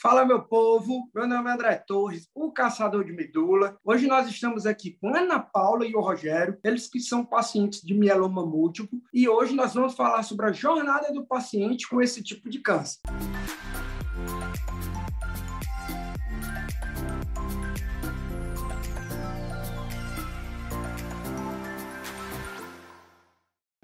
Fala, meu povo, meu nome é André Torres, o caçador de medula. Hoje nós estamos aqui com a Ana Paula e o Rogério, eles que são pacientes de mieloma múltiplo, e hoje nós vamos falar sobre a jornada do paciente com esse tipo de câncer.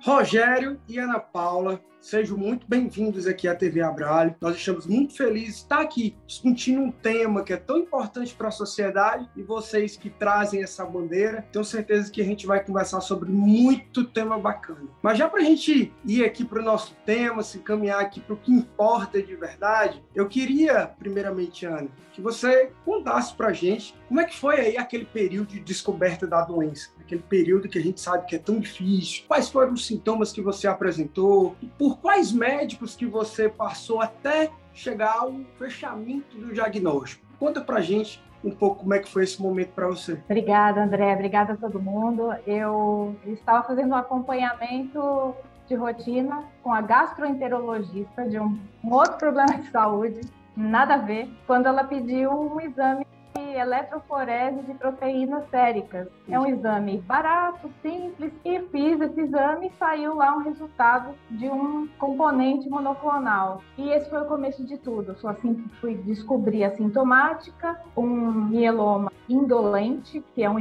Rogério e Ana Paula, sejam muito bem-vindos aqui à TV Abrale. Nós estamos muito felizes de estar aqui discutindo um tema que é tão importante para a sociedade e vocês que trazem essa bandeira, tenho certeza que a gente vai conversar sobre muito tema bacana. Mas já para a gente ir aqui para o nosso tema, se encaminhar aqui para o que importa de verdade, eu queria, primeiramente, Ana, que você contasse para a gente como é que foi aí aquele período de descoberta da doença, aquele período que a gente sabe que é tão difícil, quais foram os sintomas que você apresentou e por quais médicos que você passou até chegar ao fechamento do diagnóstico? Conta pra gente um pouco como é que foi esse momento para você. Obrigada, André. Obrigada a todo mundo. Eu estava fazendo um acompanhamento de rotina com a gastroenterologista de um outro problema de saúde, nada a ver, quando ela pediu um exame de eletroforese de proteínas séricas. É um exame barato, simples, e fiz esse exame e saiu lá um resultado de um componente monoclonal. E esse foi o começo de tudo. Só assim que fui descobrir a sintomática, um mieloma indolente, que é um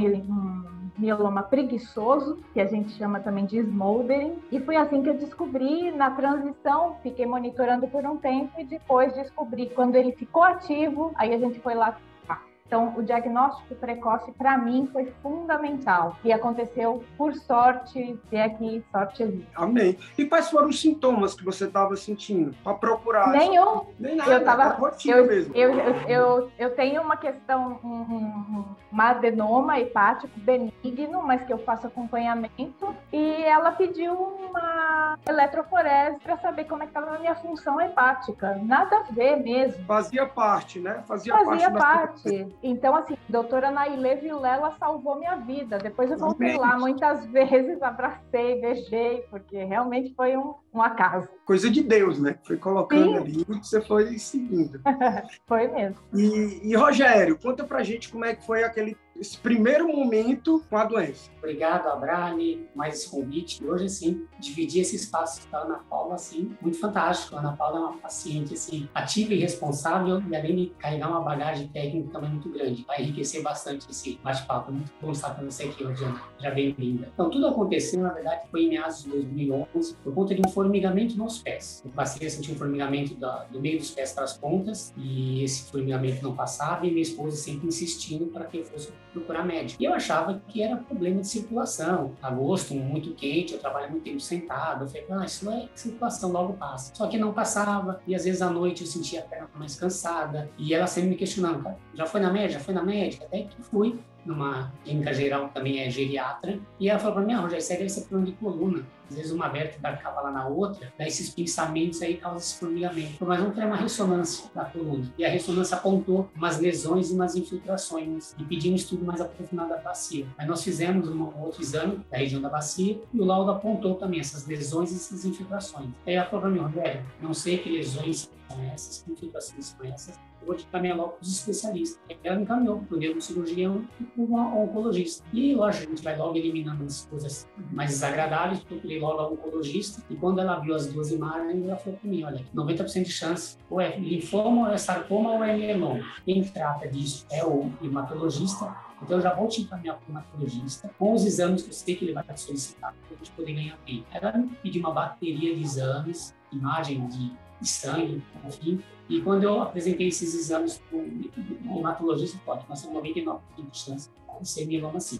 mieloma preguiçoso, que a gente chama também de smoldering, e foi assim que eu descobri. Na transição, fiquei monitorando por um tempo e depois descobri quando ele ficou ativo, aí a gente foi lá. Então, o diagnóstico precoce, para mim, foi fundamental. E aconteceu, por sorte, se é que sorte existe. Amém. E quais foram os sintomas que você estava sentindo para procurar? Nenhum. Nem nada. Eu tenho uma questão, um adenoma hepático benigno, mas que eu faço acompanhamento. E ela pediu uma eletroforese para saber como é que estava a minha função hepática. Nada a ver mesmo. Fazia parte, né? Fazia parte. Então, assim, a doutora Nailê Vilela salvou minha vida. Depois eu voltei lá muitas vezes, abracei, beijei, porque realmente foi um acaso. Coisa de Deus, né? Foi colocando ali e você foi seguindo. Foi mesmo. E, Rogério, conta pra gente como é que foi esse primeiro momento com a doença. Obrigado, Abrale, mais esse convite. E hoje, assim, dividir esse espaço com a Ana Paula, assim, muito fantástico. A Ana Paula é uma paciente, assim, ativa e responsável, e além de carregar uma bagagem técnica também muito grande. Vai enriquecer bastante esse bate-papo. Muito bom estar com você aqui hoje, Ana. Já bem-vinda. Então, tudo aconteceu, na verdade, foi em meados de 2011, por conta de um formigamento nos pés. Eu passei a sentir um formigamento do meio dos pés para as pontas, e esse formigamento não passava, e minha esposa sempre insistindo para que eu fosse procurar médico. E eu achava que era problema de circulação. Agosto, muito quente, eu trabalho muito tempo sentado. Eu falei, isso é circulação, logo passa. Só que não passava, e às vezes à noite eu sentia a perna mais cansada. E ela sempre me questionando, cara, já foi na médica? Já foi na médica? Até que fui numa clínica geral, que também é geriatra, e ela falou para mim, Rogério, isso deve ser problema de coluna. Às vezes uma vértebra cava lá na outra, daí esses pensamentos aí causam esse formigamento. Mas vamos ter uma ressonância da coluna. E a ressonância apontou umas lesões e umas infiltrações, e pediu um estudo mais aprofundado da bacia. Aí nós fizemos um outro exame da região da bacia, e o laudo apontou também essas lesões e essas infiltrações. Aí ela falou para mim, Rogério, não sei que lesões são essas, que infiltrações são essas, eu vou te encaminhar logo para os especialistas. Ela me encaminhou para o neurocirurgião e para o oncologista. E, lógico, a gente vai logo eliminando as coisas mais desagradáveis. Procurei logo a oncologista, e quando ela viu as duas imagens, ela falou para mim, olha, 90% de chance, ou é linfoma, ou é sarcoma, ou é mieloma. Quem trata disso é o hematologista. Então, eu já vou te encaminhar para o hematologista com os exames que eu sei que ele vai solicitar para a gente poder ganhar tempo. Ela me pediu uma bateria de exames, imagem de sangue, enfim. E quando eu apresentei esses exames para o hematologista, nós temos 99% de chance de ser mieloma sim.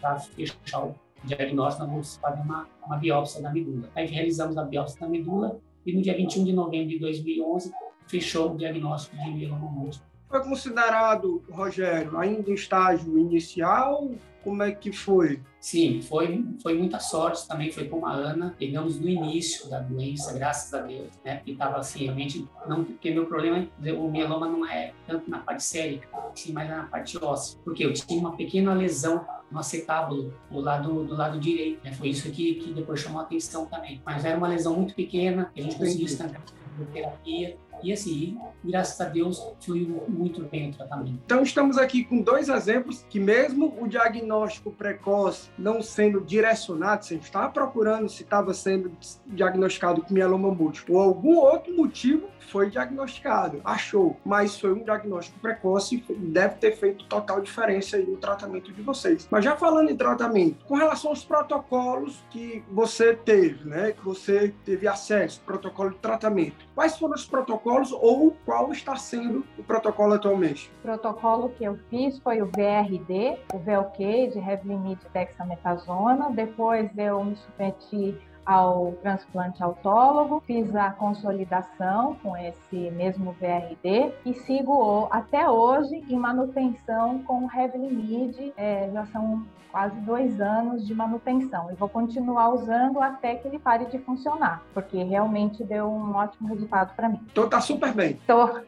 Para fechar o diagnóstico, nós vamos fazer uma biópsia da medula. Aí realizamos a biópsia da medula, e no dia 21 de novembro de 2011, fechou o diagnóstico de mieloma múltiplo. Foi considerado, Rogério, ainda em estágio inicial? Como é que foi? Sim, foi muita sorte também, foi com a Ana. Pegamos no início da doença, graças a Deus, né? Porque estava assim, realmente, não, porque meu problema, o mieloma não é tanto na parte sérica, sim, mas é na parte óssea. Porque eu tinha uma pequena lesão no acetábulo, do lado direito, né? Foi isso que depois chamou a atenção também. Mas era uma lesão muito pequena, a gente conseguiu estancar a terapia. E assim, graças a Deus, fluiu muito bem o tratamento. Então estamos aqui com dois exemplos que mesmo o diagnóstico precoce não sendo direcionado, se a gente estava procurando se estava sendo diagnosticado com mieloma múltiplo ou algum outro motivo, foi diagnosticado, achou, mas foi um diagnóstico precoce e deve ter feito total diferença aí no tratamento de vocês. Mas já falando em tratamento, com relação aos protocolos que você teve, né, que você teve acesso, protocolo de tratamento, quais foram os protocolos ou qual está sendo o protocolo atualmente? O protocolo que eu fiz foi o VRD, o Velcade, Revlimid, Dexametasona, depois eu me submeti ao transplante autólogo, fiz a consolidação com esse mesmo VRD e sigo até hoje em manutenção com o Revlimid, já são quase 2 anos de manutenção e vou continuar usando até que ele pare de funcionar, porque realmente deu um ótimo resultado para mim. Então tá super bem. Tô.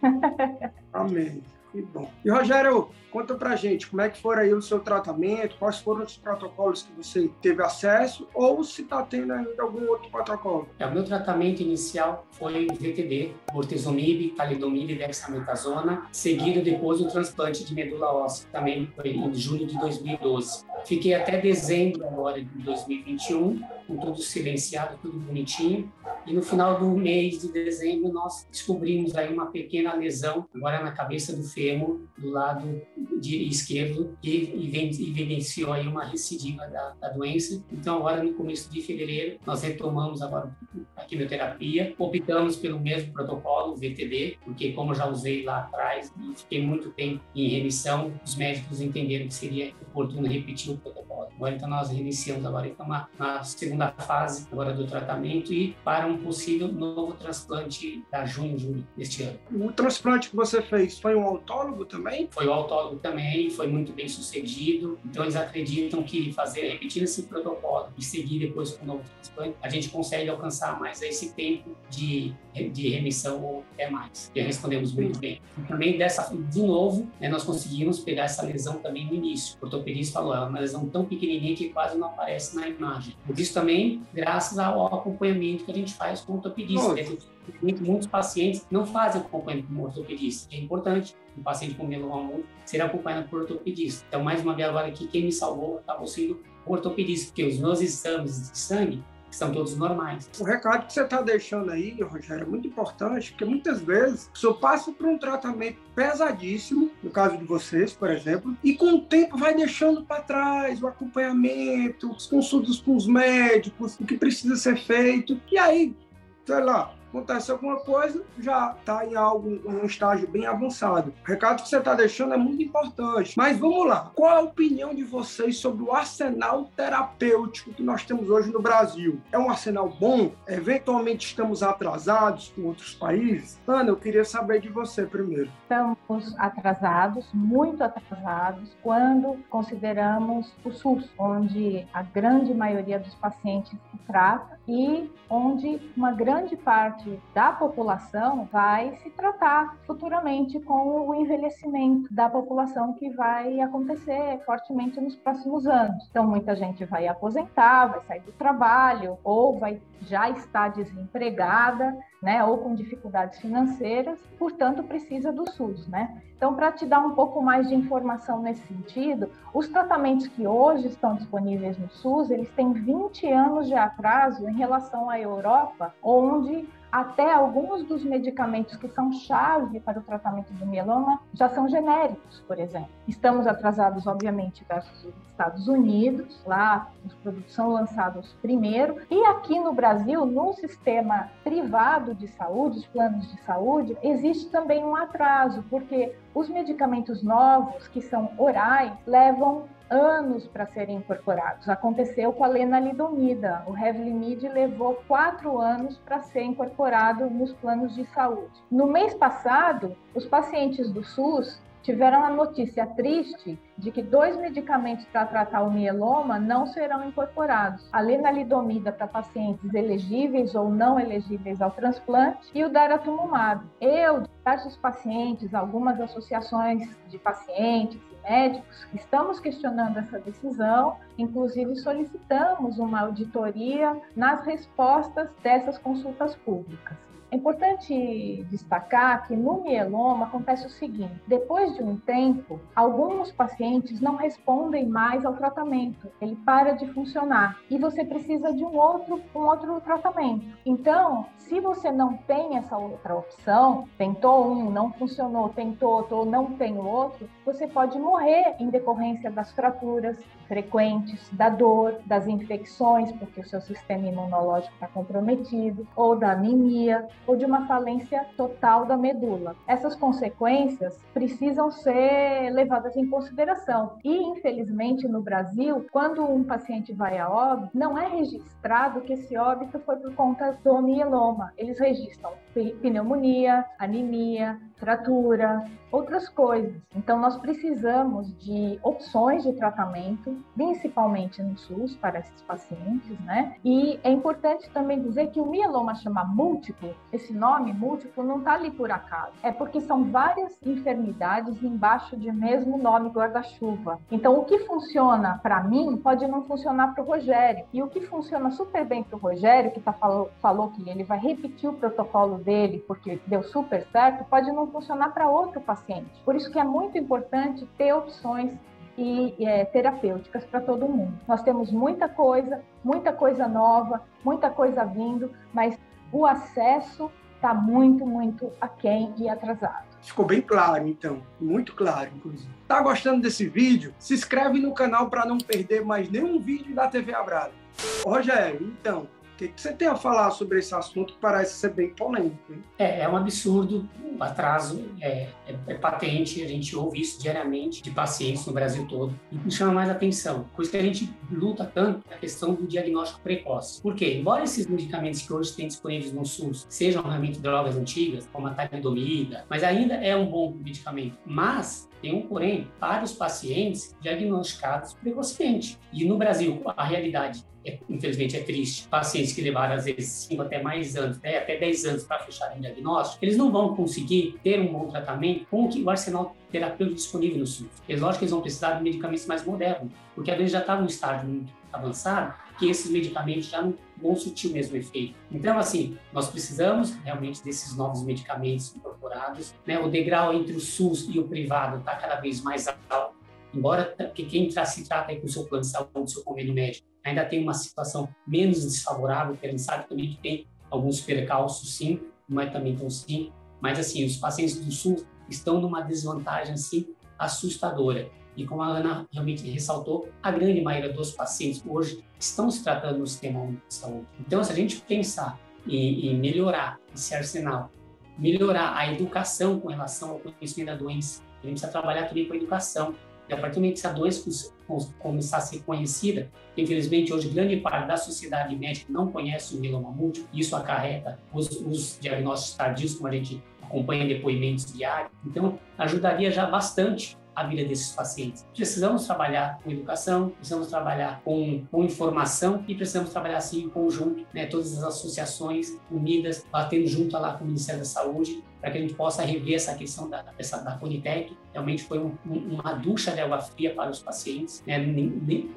Amém. Que bom. E Rogério, conta pra gente, como é que foi aí o seu tratamento, quais foram os protocolos que você teve acesso ou se tá tendo ainda algum outro protocolo? O meu tratamento inicial foi VTD, bortezomibe, talidomida e dexametasona, seguido depois do transplante de medula óssea, também foi em julho de 2012. Fiquei até dezembro agora de 2021, com tudo silenciado, tudo bonitinho. E no final do mês de dezembro, nós descobrimos aí uma pequena lesão, agora na cabeça do fêmur, do lado esquerdo, e evidenciou aí uma recidiva da doença. Então, agora no começo de fevereiro, nós retomamos agora a quimioterapia, optamos pelo mesmo protocolo, o VTD, porque como eu já usei lá atrás e fiquei muito tempo em remissão, os médicos entenderam que seria oportuno repetir o protocolo. Agora, então, nós reiniciamos agora, então, na segunda fase agora do tratamento e para um possível novo transplante para junho deste ano. O transplante que você fez foi um autólogo também? Foi um autólogo também, foi muito bem sucedido. Então eles acreditam que repetir esse protocolo e seguir depois com o novo transplante, a gente consegue alcançar mais esse tempo de remissão ou até mais. E respondemos muito bem. E também de novo, né, nós conseguimos pegar essa lesão também no início. O ortopedista falou, é uma lesão tão pequenininha que quase não aparece na imagem. Por isso também, graças ao acompanhamento que a gente faz com o ortopedista. Muitos pacientes não fazem acompanhamento com o ortopedista. É importante um paciente com mieloma múltiplo ser acompanhado por ortopedista. Então, mais uma vez agora aqui, quem me salvou acabou sendo o ortopedista, porque os meus exames de sangue são todos normais. O recado que você está deixando aí, Rogério, é muito importante, porque muitas vezes a pessoa passa por um tratamento pesadíssimo, no caso de vocês, por exemplo, e com o tempo vai deixando para trás o acompanhamento, os consultas com os médicos, o que precisa ser feito, e aí, sei lá, acontece alguma coisa, já está em um estágio bem avançado. O recado que você está deixando é muito importante. Mas vamos lá. Qual a opinião de vocês sobre o arsenal terapêutico que nós temos hoje no Brasil? É um arsenal bom? Eventualmente estamos atrasados com outros países? Ana, eu queria saber de você primeiro. Estamos atrasados, muito atrasados, quando consideramos o SUS, onde a grande maioria dos pacientes se trata e onde uma grande parte da população vai se tratar futuramente com o envelhecimento da população que vai acontecer fortemente nos próximos anos. Então, muita gente vai aposentar, vai sair do trabalho ou já está desempregada, né, ou com dificuldades financeiras, portanto, precisa do SUS, né? Então, para te dar um pouco mais de informação nesse sentido, os tratamentos que hoje estão disponíveis no SUS, eles têm 20 anos de atraso em relação à Europa, onde até alguns dos medicamentos que são chave para o tratamento do mieloma já são genéricos, por exemplo. Estamos atrasados, obviamente, versus os Estados Unidos, lá os produtos são lançados primeiro. E aqui no Brasil, no sistema privado de saúde, os planos de saúde, existe também um atraso, porque os medicamentos novos, que são orais, levam anos para serem incorporados. Aconteceu com a lenalidomida. O Revlimid levou 4 anos para ser incorporado nos planos de saúde. No mês passado, os pacientes do SUS tiveram a notícia triste de que 2 medicamentos para tratar o mieloma não serão incorporados. A lenalidomida para pacientes elegíveis ou não elegíveis ao transplante e o daratumumab. Diversos pacientes, algumas associações de pacientes e médicos, estamos questionando essa decisão, inclusive solicitamos uma auditoria nas respostas dessas consultas públicas. É importante destacar que no mieloma acontece o seguinte: depois de um tempo, alguns pacientes não respondem mais ao tratamento, ele para de funcionar e você precisa de um outro tratamento. Então, se você não tem essa outra opção, tentou um, não funcionou, tentou outro, não tem o outro, você pode morrer em decorrência das fraturas frequentes, da dor, das infecções, porque o seu sistema imunológico está comprometido, ou da anemia, ou de uma falência total da medula. Essas consequências precisam ser levadas em consideração. E, infelizmente, no Brasil, quando um paciente vai a óbito, não é registrado que esse óbito foi por conta do mieloma. Eles registram pneumonia, anemia, fratura, outras coisas. Então, nós precisamos de opções de tratamento, principalmente no SUS, para esses pacientes, né? E é importante também dizer que o mieloma chama múltiplo, esse nome múltiplo não está ali por acaso, é porque são várias enfermidades embaixo de mesmo nome guarda-chuva. Então, o que funciona para mim pode não funcionar para o Rogério, e o que funciona super bem para o Rogério, que falou que ele vai repetir o protocolo dele porque deu super certo, pode não funcionar para outro paciente. Por isso que é muito importante ter opções terapêuticas para todo mundo. Nós temos muita coisa nova, muita coisa vindo, mas o acesso está muito aquém e atrasado. Ficou bem claro, então. Muito claro, inclusive. Tá gostando desse vídeo? Se inscreve no canal para não perder mais nenhum vídeo da TV Abrale. Rogério, então, o que você tem a falar sobre esse assunto que parece ser bem polêmico? Hein? É um absurdo, o atraso é patente, a gente ouve isso diariamente de pacientes no Brasil todo. E me chama mais atenção, coisa que a gente luta tanto é a questão do diagnóstico precoce. Por quê? Embora esses medicamentos que hoje têm disponíveis no SUS sejam realmente drogas antigas, como a talidomida, mas ainda é um bom medicamento. Mas tem um porém para os pacientes diagnosticados precocemente. E no Brasil, a realidade infelizmente é triste, pacientes que levaram às vezes 5 até mais anos, até 10 anos para fecharem o diagnóstico, eles não vão conseguir ter um bom tratamento com o arsenal terapêutico disponível no SUS. É lógico que eles vão precisar de medicamentos mais modernos, porque às vezes já está num estágio muito avançado, que esses medicamentos já não vão surtir o mesmo efeito. Então, assim, nós precisamos realmente desses novos medicamentos incorporados, né? O degrau entre o SUS e o privado está cada vez mais alto, embora que quem se trata aí com o seu plano de saúde, seu convênio médico, ainda tem uma situação menos desfavorável, porque a gente sabe também que tem alguns percalços, sim, não é também tão sim, mas assim, os pacientes do SUS estão numa desvantagem, assim, assustadora. E como a Ana realmente ressaltou, a grande maioria dos pacientes hoje estão se tratando no sistema único de saúde. Então, se a gente pensar em melhorar esse arsenal, melhorar a educação com relação ao conhecimento da doença, a gente precisa trabalhar também com a educação. E a partir do momento que essa doença começar a ser conhecida, infelizmente hoje grande parte da sociedade médica não conhece o mieloma múltiplo, isso acarreta os diagnósticos tardios, como a gente acompanha em depoimentos diários, então ajudaria já bastante a vida desses pacientes. Precisamos trabalhar com educação, precisamos trabalhar com informação e precisamos trabalhar assim em conjunto, né, todas as associações unidas, batendo junto lá com o Ministério da Saúde, para que a gente possa rever essa questão da Conitec. Realmente foi uma ducha de água fria para os pacientes, né?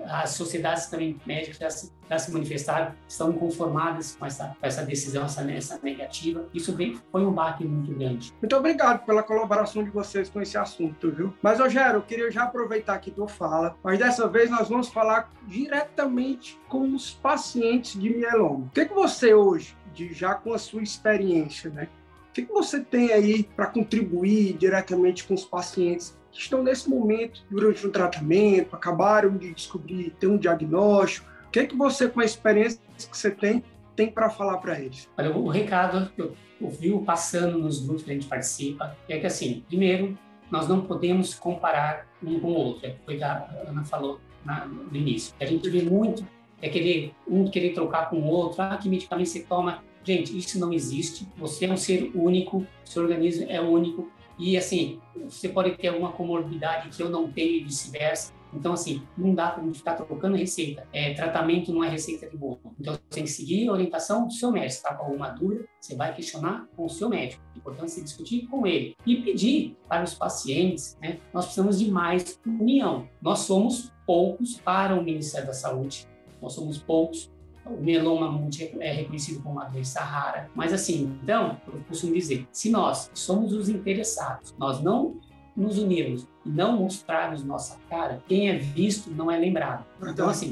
As sociedades também médicas já se manifestaram, estão inconformadas com essa decisão, essa negativa. Isso foi um baque muito grande. Muito obrigado pela colaboração de vocês com esse assunto, viu? Mas, Rogério, eu queria já aproveitar aqui tua fala, mas dessa vez nós vamos falar diretamente com os pacientes de mieloma. O que que você hoje, já com a sua experiência, né? O que que você tem aí para contribuir diretamente com os pacientes que estão nesse momento durante um tratamento, acabaram de descobrir, ter um diagnóstico? O que que você, com a experiência que você tem para falar para eles? Olha, o recado que eu ouvi passando nos grupos que a gente participa é que, assim, primeiro, nós não podemos comparar um com o outro, foi o que a Ana falou no início. A gente vê muito, querer trocar com o outro, que medicamento você toma. Gente, isso não existe, você é um ser único, seu organismo é único, e assim, você pode ter alguma comorbidade que eu não tenho e vice-versa. Então, assim, não dá para a gente ficar trocando receita. Tratamento não é receita de bolo. Então, você tem que seguir a orientação do seu médico. Se está com alguma dúvida, você vai questionar com o seu médico. É importante você discutir com ele. E pedir para os pacientes, né? Nós precisamos de mais união. Nós somos poucos para o Ministério da Saúde. Nós somos poucos O mieloma múltiplo é reconhecido como uma doença rara. Mas assim, então, eu costumo dizer, se nós somos os interessados, nós não nos unirmos e não mostrarmos nossa cara, quem é visto não é lembrado. Então assim,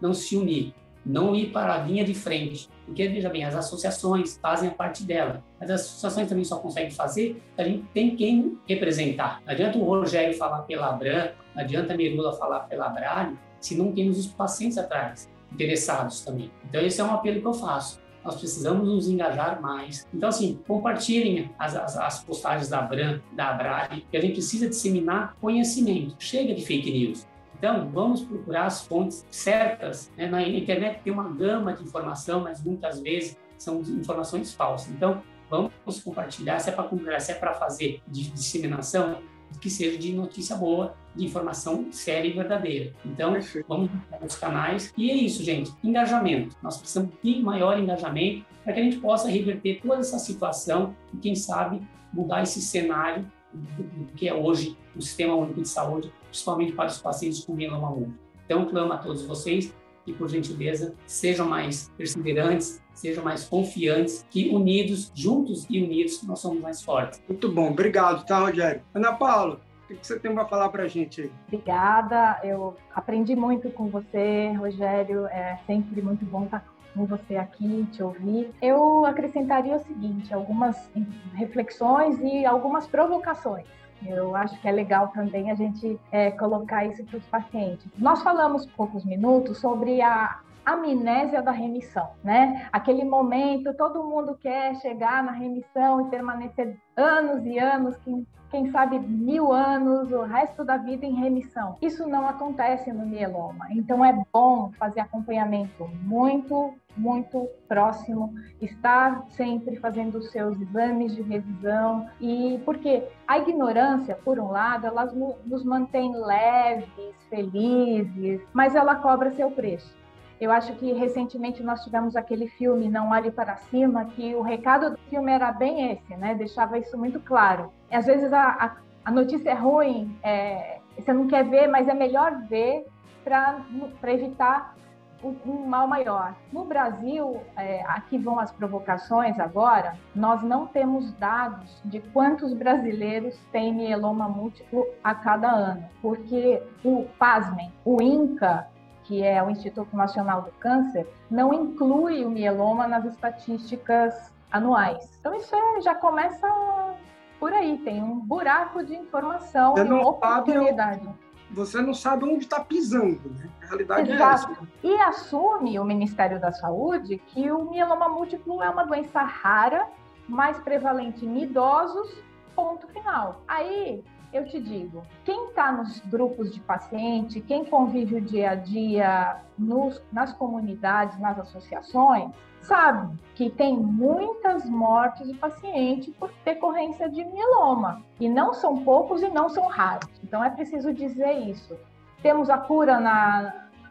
não se unir, não ir para a linha de frente, porque veja bem, as associações fazem a parte dela, mas as associações também só conseguem fazer, a gente tem quem representar. Não adianta o Rogério falar pela Abram, não adianta a Merula falar pela Abrale, se não temos os pacientes atrás, interessados também. Então esse é um apelo que eu faço. Nós precisamos nos engajar mais. Então, assim, compartilhem as postagens da Abram, da Abrale, que a gente precisa disseminar conhecimento. Chega de fake news. Então, vamos procurar as fontes certas. Né? Na internet tem uma gama de informação, mas muitas vezes são informações falsas. Então, vamos compartilhar. Se é para compartilhar, se é para fazer de disseminação, que seja de notícia boa, de informação séria e verdadeira. Então, vamos nos canais. E é isso, gente. Engajamento. Nós precisamos de maior engajamento para que a gente possa reverter toda essa situação e, quem sabe, mudar esse cenário do que é hoje o Sistema Único de Saúde, principalmente para os pacientes com mieloma múltiplo. Então, clamo a todos vocês e, por gentileza, sejam mais perseverantes, sejam mais confiantes, que unidos, juntos e unidos, nós somos mais fortes. Muito bom, obrigado, tá, Rogério? Ana Paula, o que você tem para falar para a gente aí? Obrigada, eu aprendi muito com você, Rogério, é sempre muito bom estar com você aqui, te ouvir. Eu acrescentaria o seguinte, algumas reflexões e algumas provocações. Eu acho que é legal também a gente colocar isso para os pacientes. Nós falamos poucos minutos sobre a amnésia da remissão, né? Aquele momento, todo mundo quer chegar na remissão e permanecer anos e anos, quem sabe 1000 anos, o resto da vida em remissão. Isso não acontece no mieloma, então é bom fazer acompanhamento muito, muito próximo, estar sempre fazendo os seus exames de revisão, e porque a ignorância, por um lado, ela nos mantém leves, felizes, mas ela cobra seu preço. Eu acho que recentemente nós tivemos aquele filme Não Olhe Para Cima, que o recado do filme era bem esse, né? Deixava isso muito claro. E às vezes a notícia é ruim, você não quer ver, mas é melhor ver para evitar um mal maior. No Brasil, aqui vão as provocações agora, nós não temos dados de quantos brasileiros têm mieloma múltiplo a cada ano, porque, pasmem, o Inca, que é o Instituto Nacional do Câncer, não inclui o mieloma nas estatísticas anuais. Então isso já começa por aí, tem um buraco de informação e oportunidade. Você não sabe onde está pisando, né? A realidade é essa. E assume o Ministério da Saúde que o mieloma múltiplo é uma doença rara, mais prevalente em idosos, ponto final. Aí, eu te digo, quem está nos grupos de paciente, quem convive o dia a dia nas comunidades, nas associações, sabe que tem muitas mortes de paciente por decorrência de mieloma. E não são poucos e não são raros. Então é preciso dizer isso. Temos a cura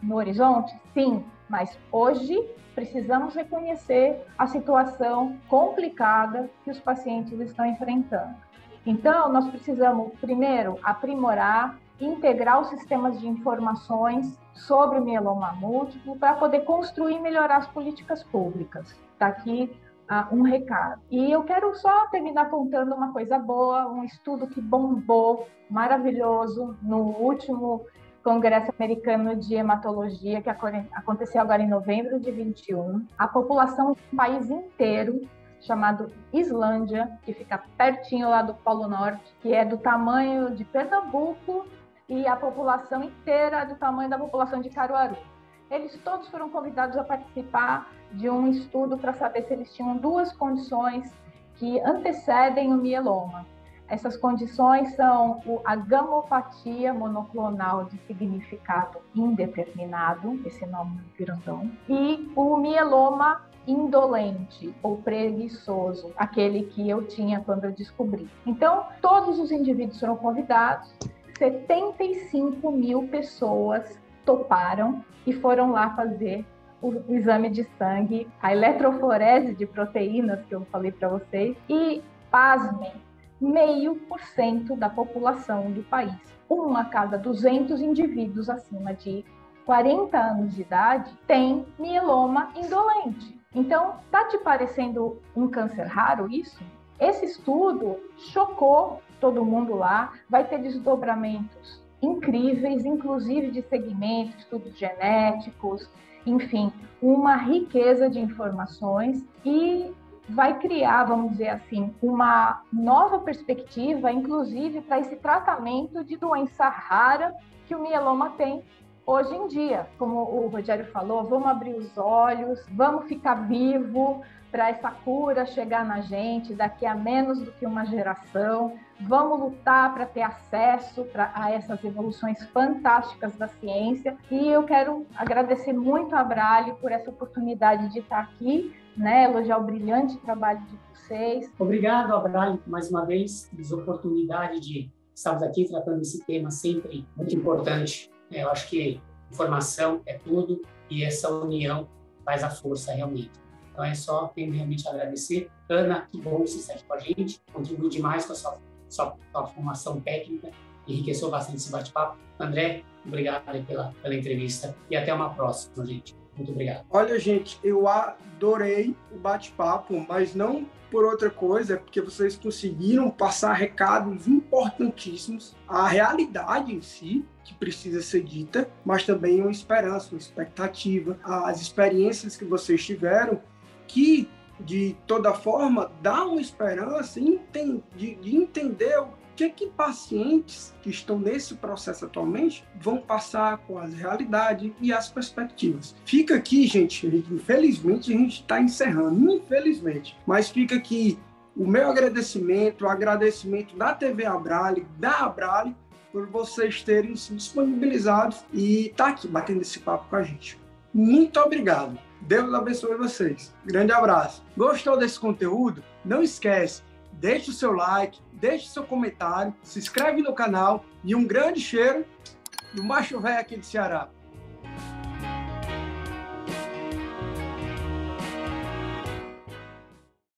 no horizonte? Sim, mas hoje precisamos reconhecer a situação complicada que os pacientes estão enfrentando. Então, nós precisamos, primeiro, aprimorar, integrar os sistemas de informações sobre o mieloma múltiplo para poder construir e melhorar as políticas públicas. Está aqui um recado. E eu quero só terminar contando uma coisa boa, um estudo que bombou, maravilhoso, no último Congresso Americano de Hematologia, que aconteceu agora em novembro de 2021. A população do país inteiro, chamado Islândia, que fica pertinho lá do Polo Norte, que é do tamanho de Pernambuco e a população inteira é do tamanho da população de Caruaru. Eles todos foram convidados a participar de um estudo para saber se eles tinham duas condições que antecedem o mieloma. Essas condições são a gamopatia monoclonal de significado indeterminado, esse nome grandão, e o mieloma indolente ou preguiçoso, aquele que eu tinha quando eu descobri. Então, todos os indivíduos foram convidados, 75 mil pessoas toparam e foram lá fazer o exame de sangue, a eletroforese de proteínas que eu falei para vocês, e, pasmem, 0,5% da população do país, uma a cada 200 indivíduos acima de 40 anos de idade tem mieloma indolente. Então, tá te parecendo um câncer raro isso? Esse estudo chocou todo mundo lá, vai ter desdobramentos incríveis, inclusive de segmentos, estudos genéticos, enfim, uma riqueza de informações e vai criar, vamos dizer assim, uma nova perspectiva, inclusive para esse tratamento de doença rara que o mieloma tem hoje em dia. Como o Rogério falou, vamos abrir os olhos, vamos ficar vivo para essa cura chegar na gente daqui a menos do que uma geração. Vamos lutar para ter acesso a essas evoluções fantásticas da ciência. E eu quero agradecer muito a Abrale por essa oportunidade de estar aqui, né? Elogiar o brilhante trabalho de vocês. Obrigado, Abrale, mais uma vez, por essa oportunidade de estarmos aqui tratando esse tema sempre muito importante. Eu acho que informação é tudo e essa união faz a força realmente. Então é só tenho realmente a agradecer. Ana, que bom você estar aqui com a gente, contribuiu demais com a sua formação técnica, enriqueceu bastante esse bate-papo. André, obrigado pela entrevista e até uma próxima, gente. Muito obrigado. Olha, gente, eu adorei o bate-papo, mas não por outra coisa, é porque vocês conseguiram passar recados importantíssimos, a realidade em si, que precisa ser dita, mas também uma esperança, uma expectativa, as experiências que vocês tiveram, que, de toda forma, dá uma esperança de entender o que pacientes que estão nesse processo atualmente vão passar com as realidades e as perspectivas. Fica aqui, gente, infelizmente a gente está encerrando, infelizmente, mas fica aqui o meu agradecimento, o agradecimento da TV Abrale, por vocês terem se disponibilizado e estar aqui batendo esse papo com a gente. Muito obrigado, Deus abençoe vocês, grande abraço. Gostou desse conteúdo? Não esquece, deixe o seu like, deixe o seu comentário, se inscreve no canal e um grande cheiro do macho velho aqui do Ceará.